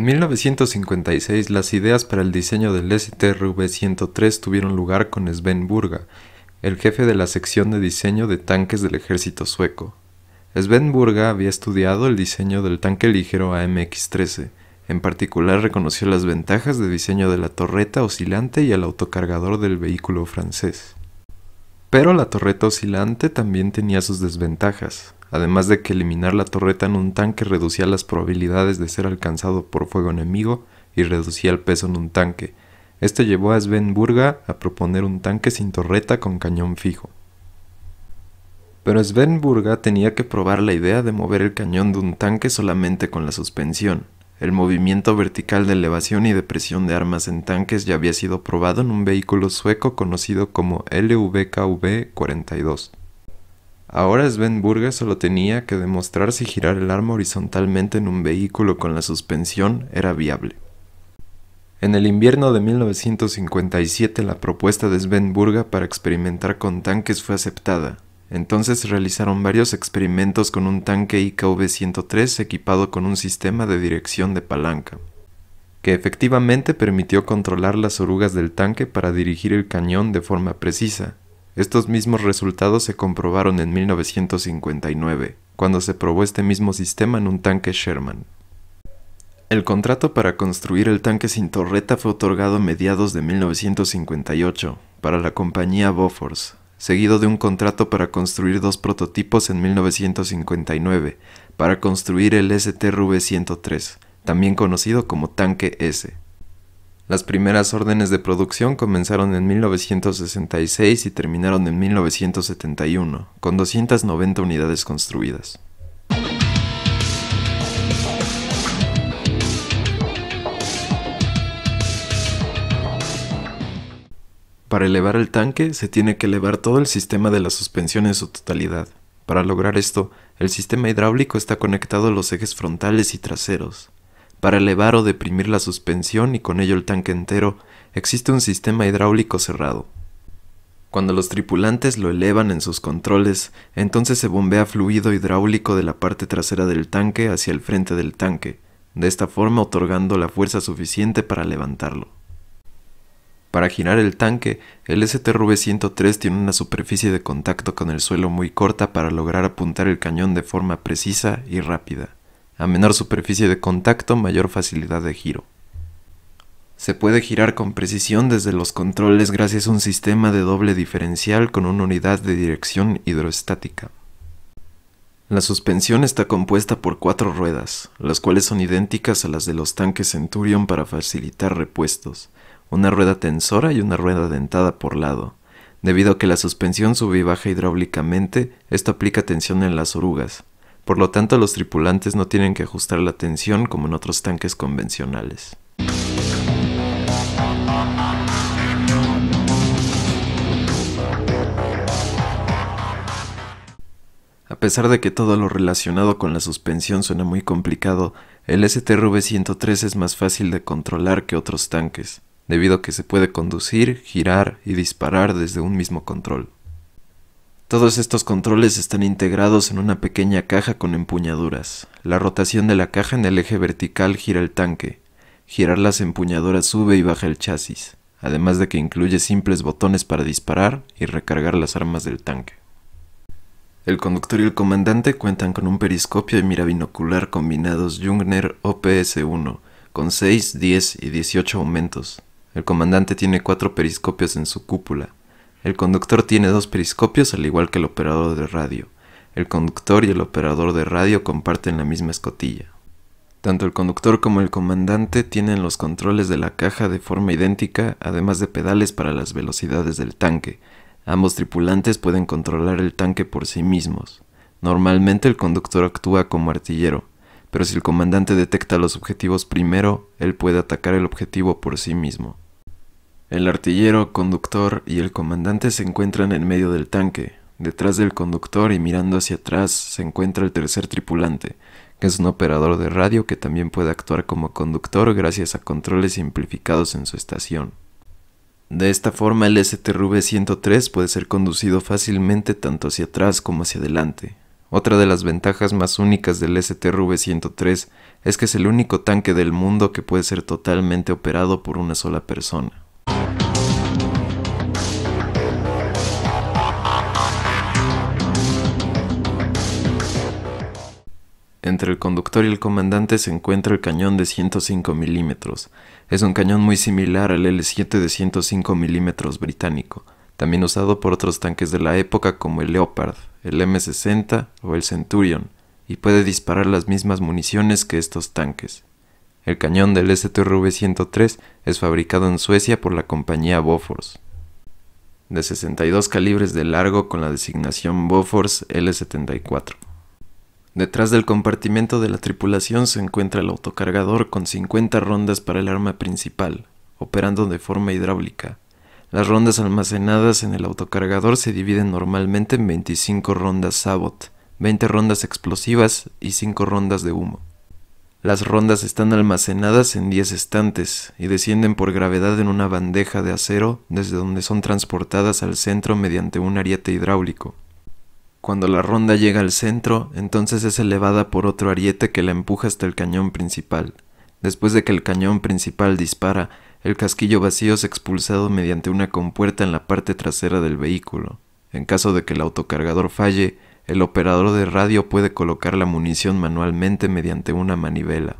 En 1956 las ideas para el diseño del STRV-103 tuvieron lugar con Sven Berge, el jefe de la sección de diseño de tanques del ejército sueco. Sven Berge había estudiado el diseño del tanque ligero AMX-13, en particular reconoció las ventajas de diseño de la torreta oscilante y el autocargador del vehículo francés. Pero la torreta oscilante también tenía sus desventajas, además de que eliminar la torreta en un tanque reducía las probabilidades de ser alcanzado por fuego enemigo y reducía el peso en un tanque. Esto llevó a Sven Berge a proponer un tanque sin torreta con cañón fijo. Pero Sven Berge tenía que probar la idea de mover el cañón de un tanque solamente con la suspensión. El movimiento vertical de elevación y de presión de armas en tanques ya había sido probado en un vehículo sueco conocido como LVKV-42. Ahora Sven Berge solo tenía que demostrar si girar el arma horizontalmente en un vehículo con la suspensión era viable. En el invierno de 1957 la propuesta de Sven Berge para experimentar con tanques fue aceptada. Entonces realizaron varios experimentos con un tanque IKV-103 equipado con un sistema de dirección de palanca, que efectivamente permitió controlar las orugas del tanque para dirigir el cañón de forma precisa. Estos mismos resultados se comprobaron en 1959, cuando se probó este mismo sistema en un tanque Sherman. El contrato para construir el tanque sin torreta fue otorgado a mediados de 1958 para la compañía Bofors, seguido de un contrato para construir dos prototipos en 1959 para construir el STRV-103, también conocido como tanque S. Las primeras órdenes de producción comenzaron en 1966 y terminaron en 1971, con 290 unidades construidas. Para elevar el tanque, se tiene que elevar todo el sistema de la suspensión en su totalidad. Para lograr esto, el sistema hidráulico está conectado a los ejes frontales y traseros. Para elevar o deprimir la suspensión y con ello el tanque entero, existe un sistema hidráulico cerrado. Cuando los tripulantes lo elevan en sus controles, entonces se bombea fluido hidráulico de la parte trasera del tanque hacia el frente del tanque, de esta forma otorgando la fuerza suficiente para levantarlo. Para girar el tanque, el STRV-103 tiene una superficie de contacto con el suelo muy corta para lograr apuntar el cañón de forma precisa y rápida. A menor superficie de contacto, mayor facilidad de giro. Se puede girar con precisión desde los controles gracias a un sistema de doble diferencial con una unidad de dirección hidroestática. La suspensión está compuesta por 4 ruedas, las cuales son idénticas a las de los tanques Centurion para facilitar repuestos. Una rueda tensora y una rueda dentada por lado. Debido a que la suspensión sube y baja hidráulicamente, esto aplica tensión en las orugas. Por lo tanto, los tripulantes no tienen que ajustar la tensión como en otros tanques convencionales. A pesar de que todo lo relacionado con la suspensión suena muy complicado, el STRV-103 es más fácil de controlar que otros tanques, debido a que se puede conducir, girar y disparar desde un mismo control. Todos estos controles están integrados en una pequeña caja con empuñaduras. La rotación de la caja en el eje vertical gira el tanque. Girar las empuñaduras sube y baja el chasis, además de que incluye simples botones para disparar y recargar las armas del tanque. El conductor y el comandante cuentan con un periscopio y mira binocular combinados Jungner OPS-1, con 6, 10 y 18 aumentos. El comandante tiene 4 periscopios en su cúpula. El conductor tiene 2 periscopios al igual que el operador de radio. El conductor y el operador de radio comparten la misma escotilla. Tanto el conductor como el comandante tienen los controles de la caja de forma idéntica, además de pedales para las velocidades del tanque. Ambos tripulantes pueden controlar el tanque por sí mismos. Normalmente el conductor actúa como artillero, pero si el comandante detecta los objetivos primero, él puede atacar el objetivo por sí mismo. El artillero, conductor y el comandante se encuentran en medio del tanque. Detrás del conductor y mirando hacia atrás se encuentra el tercer tripulante, que es un operador de radio que también puede actuar como conductor gracias a controles simplificados en su estación. De esta forma el STRV-103 puede ser conducido fácilmente tanto hacia atrás como hacia adelante. Otra de las ventajas más únicas del STRV-103 es que es el único tanque del mundo que puede ser totalmente operado por una sola persona. Entre el conductor y el comandante se encuentra el cañón de 105 mm. Es un cañón muy similar al L7 de 105 mm británico, también usado por otros tanques de la época como el Leopard, el M60 o el Centurion, y puede disparar las mismas municiones que estos tanques. El cañón del STRV-103 es fabricado en Suecia por la compañía Bofors. De 62 calibres de largo con la designación Bofors L74. Detrás del compartimento de la tripulación se encuentra el autocargador con 50 rondas para el arma principal, operando de forma hidráulica. Las rondas almacenadas en el autocargador se dividen normalmente en 25 rondas sabot, 20 rondas explosivas y 5 rondas de humo. Las rondas están almacenadas en 10 estantes y descienden por gravedad en una bandeja de acero desde donde son transportadas al centro mediante un ariete hidráulico. Cuando la ronda llega al centro, entonces es elevada por otro ariete que la empuja hasta el cañón principal. Después de que el cañón principal dispara, el casquillo vacío es expulsado mediante una compuerta en la parte trasera del vehículo. En caso de que el autocargador falle, el operador de radio puede colocar la munición manualmente mediante una manivela.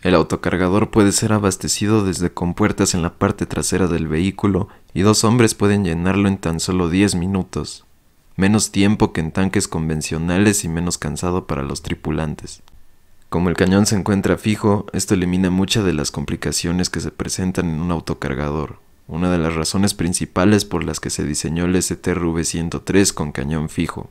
El autocargador puede ser abastecido desde compuertas en la parte trasera del vehículo y dos hombres pueden llenarlo en tan solo 10 minutos. Menos tiempo que en tanques convencionales y menos cansado para los tripulantes. Como el cañón se encuentra fijo, esto elimina muchas de las complicaciones que se presentan en un autocargador, una de las razones principales por las que se diseñó el STRV-103 con cañón fijo.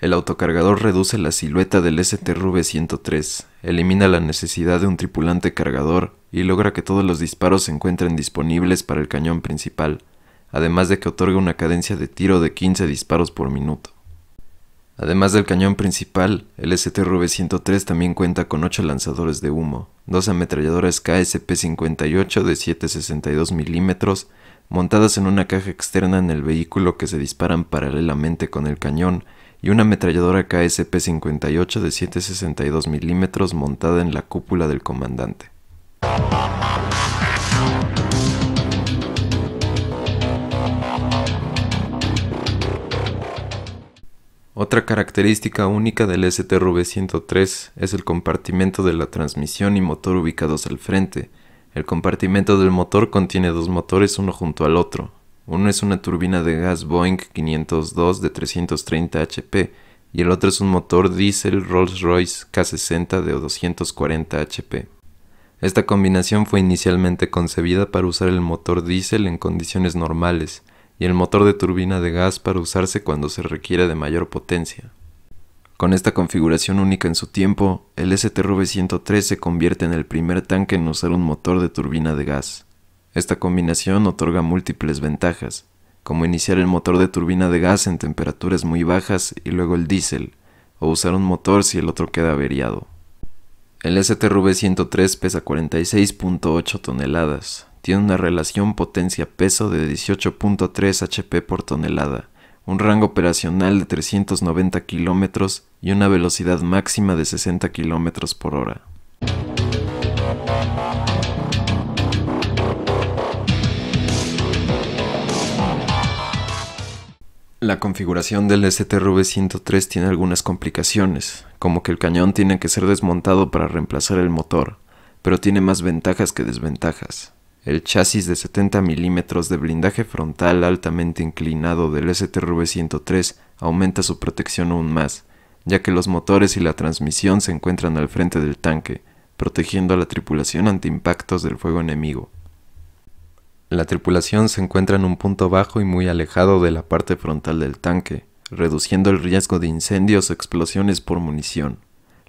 El autocargador reduce la silueta del STRV-103, elimina la necesidad de un tripulante cargador y logra que todos los disparos se encuentren disponibles para el cañón principal, además de que otorga una cadencia de tiro de 15 disparos por minuto. Además del cañón principal, el STRV-103 también cuenta con 8 lanzadores de humo, 2 ametralladoras KSP-58 de 7.62 milímetros, montadas en una caja externa en el vehículo que se disparan paralelamente con el cañón, y una ametralladora KSP-58 de 7.62 milímetros montada en la cúpula del comandante. Otra característica única del STRV-103 es el compartimento de la transmisión y motor ubicados al frente. El compartimento del motor contiene dos motores uno junto al otro. Uno es una turbina de gas Boeing 502 de 330 HP y el otro es un motor diésel Rolls-Royce K60 de 240 HP. Esta combinación fue inicialmente concebida para usar el motor diésel en condiciones normales, y el motor de turbina de gas para usarse cuando se requiere de mayor potencia. Con esta configuración única en su tiempo, el STRV-103 se convierte en el primer tanque en usar un motor de turbina de gas. Esta combinación otorga múltiples ventajas, como iniciar el motor de turbina de gas en temperaturas muy bajas y luego el diésel, o usar un motor si el otro queda averiado. El STRV-103 pesa 46.8 toneladas. Tiene una relación potencia-peso de 18.3 HP por tonelada, un rango operacional de 390 km y una velocidad máxima de 60 km por hora. La configuración del STRV-103 tiene algunas complicaciones, como que el cañón tiene que ser desmontado para reemplazar el motor, pero tiene más ventajas que desventajas. El chasis de 70 milímetros de blindaje frontal altamente inclinado del STRV-103 aumenta su protección aún más, ya que los motores y la transmisión se encuentran al frente del tanque, protegiendo a la tripulación ante impactos del fuego enemigo. La tripulación se encuentra en un punto bajo y muy alejado de la parte frontal del tanque, reduciendo el riesgo de incendios o explosiones por munición.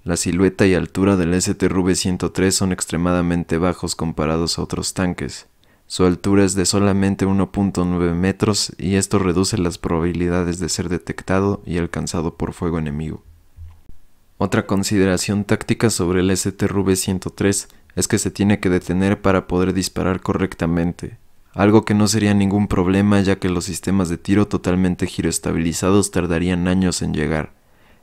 La silueta y altura del STRV-103 son extremadamente bajos comparados a otros tanques. Su altura es de solamente 1.9 metros y esto reduce las probabilidades de ser detectado y alcanzado por fuego enemigo. Otra consideración táctica sobre el STRV-103 es que se tiene que detener para poder disparar correctamente, algo que no sería ningún problema ya que los sistemas de tiro totalmente giroestabilizados tardarían años en llegar.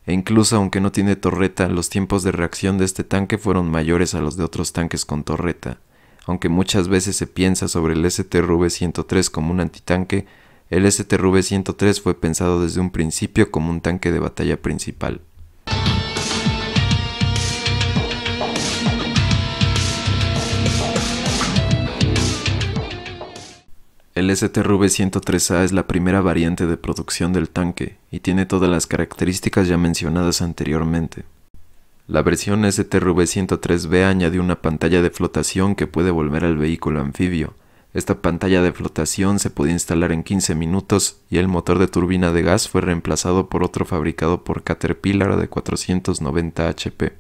e incluso aunque no tiene torreta, los tiempos de reacción de este tanque fueron mayores a los de otros tanques con torreta. Aunque muchas veces se piensa sobre el STRV-103 como un antitanque, el STRV-103 fue pensado desde un principio como un tanque de batalla principal. El STRV-103A es la primera variante de producción del tanque y tiene todas las características ya mencionadas anteriormente. La versión STRV-103B añadió una pantalla de flotación que puede volver al vehículo anfibio. Esta pantalla de flotación se podía instalar en 15 minutos y el motor de turbina de gas fue reemplazado por otro fabricado por Caterpillar de 490 HP.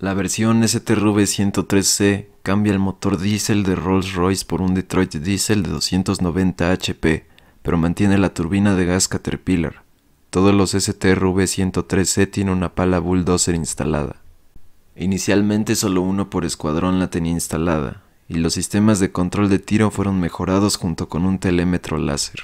La versión STRV-103C cambia el motor diésel de Rolls-Royce por un Detroit Diesel de 290 HP, pero mantiene la turbina de gas Caterpillar. Todos los STRV-103C tienen una pala bulldozer instalada. Inicialmente solo uno por escuadrón la tenía instalada, y los sistemas de control de tiro fueron mejorados junto con un telémetro láser.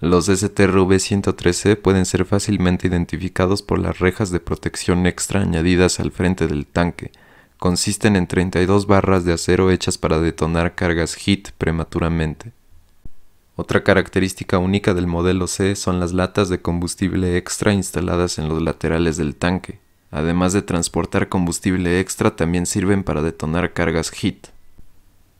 Los STRV-103C pueden ser fácilmente identificados por las rejas de protección extra añadidas al frente del tanque. Consisten en 32 barras de acero hechas para detonar cargas HIT prematuramente. Otra característica única del modelo C son las latas de combustible extra instaladas en los laterales del tanque. Además de transportar combustible extra, también sirven para detonar cargas HIT.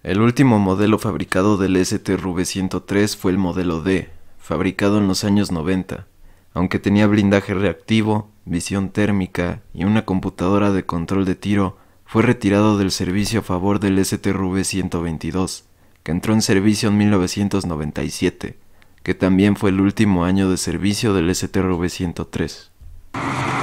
El último modelo fabricado del STRV-103 fue el modelo D, fabricado en los años 90, aunque tenía blindaje reactivo, visión térmica y una computadora de control de tiro, fue retirado del servicio a favor del STRV-122, que entró en servicio en 1997, que también fue el último año de servicio del STRV-103.